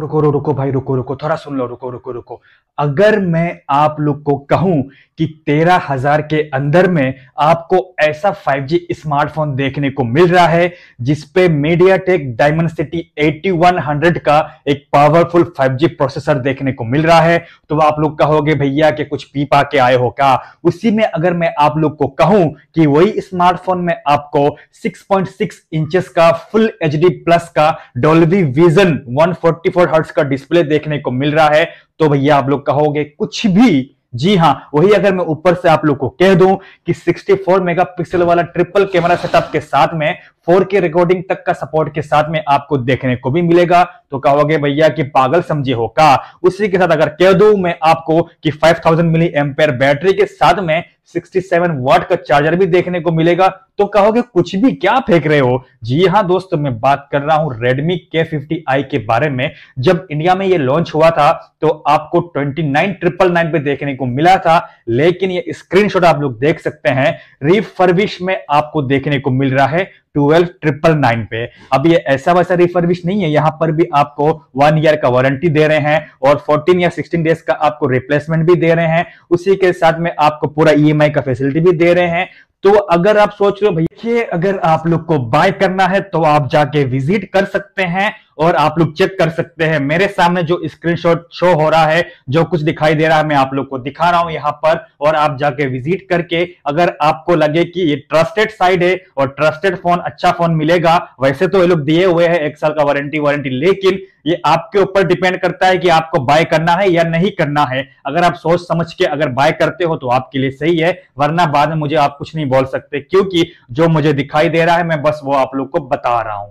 रुको भाई, रुको थोड़ा सुन लो। रुको अगर मैं आप लोग को कहूं कि 13,000 के अंदर में आपको ऐसा 5G स्मार्टफोन देखने को मिल रहा है जिसपे MediaTek Dimensity 8100 का एक पावरफुल 5G प्रोसेसर देखने को मिल रहा है, तो आप लोग कहोगे भैया कि कुछ पी पा के आए हो क्या। उसी में अगर मैं आप लोग को कहूं कि वही स्मार्टफोन में आपको 6.6 इंचेस का फुल HD प्लस का Dolby Vision 144 हर्ट्ज का डिस्प्ले देखने को मिल रहा है, तो भैया आप लोग कहोगे कुछ भी। जी हां, वही अगर मैं ऊपर से आप लोग को कह दूं कि 64 मेगापिक्सल वाला ट्रिपल कैमरा सेटअप के साथ में 4K रिकॉर्डिंग तक का सपोर्ट के साथ में आपको देखने को भी मिलेगा, तो कहोगे भैया कि पागल समझे हो का। उसी के साथ अगर कह दूं मैं आपको कि 5000 मिली एम्पेयर बैटरी के साथ में 67 वाट का चार्जर भी देखने को मिलेगा, तो कहोगे कुछ भी, क्या फेंक रहे हो। जी हाँ दोस्तों, मैं बात कर रहा हूं Redmi K50i के बारे में। जब इंडिया में ये लॉन्च हुआ था तो आपको 29,999 पे देखने को मिला था, लेकिन ये स्क्रीनशॉट आप लोग देख सकते हैं, रिफर्बिश में आपको देखने को मिल रहा है 12,999 पे। अब ये ऐसा वैसा रिफर्बिश नहीं है, यहाँ पर भी आपको 1 ईयर का वारंटी दे रहे हैं और 14 या 16 डेज का आपको रिप्लेसमेंट भी दे रहे हैं। उसी के साथ में आपको पूरा EMI का फैसिलिटी भी दे रहे हैं। तो अगर आप सोच रहे हो भैया अगर आप लोग को बाय करना है तो आप जाके विजिट कर सकते हैं और आप लोग चेक कर सकते हैं। मेरे सामने जो स्क्रीनशॉट शो हो रहा है, जो कुछ दिखाई दे रहा है, मैं आप लोग को दिखा रहा हूं यहाँ पर, और आप जाके विजिट करके अगर आपको लगे कि ये ट्रस्टेड साइड है और ट्रस्टेड फोन, अच्छा फोन मिलेगा। वैसे तो ये लोग दिए हुए हैं 1 साल का वारंटी, लेकिन ये आपके ऊपर डिपेंड करता है कि आपको बाय करना है या नहीं करना है। अगर आप सोच समझ के अगर बाय करते हो तो आपके लिए सही है, वरना बाद में मुझे आप कुछ नहीं बोल सकते, क्योंकि जो मुझे दिखाई दे रहा है मैं बस वो आप लोग को बता रहा हूं।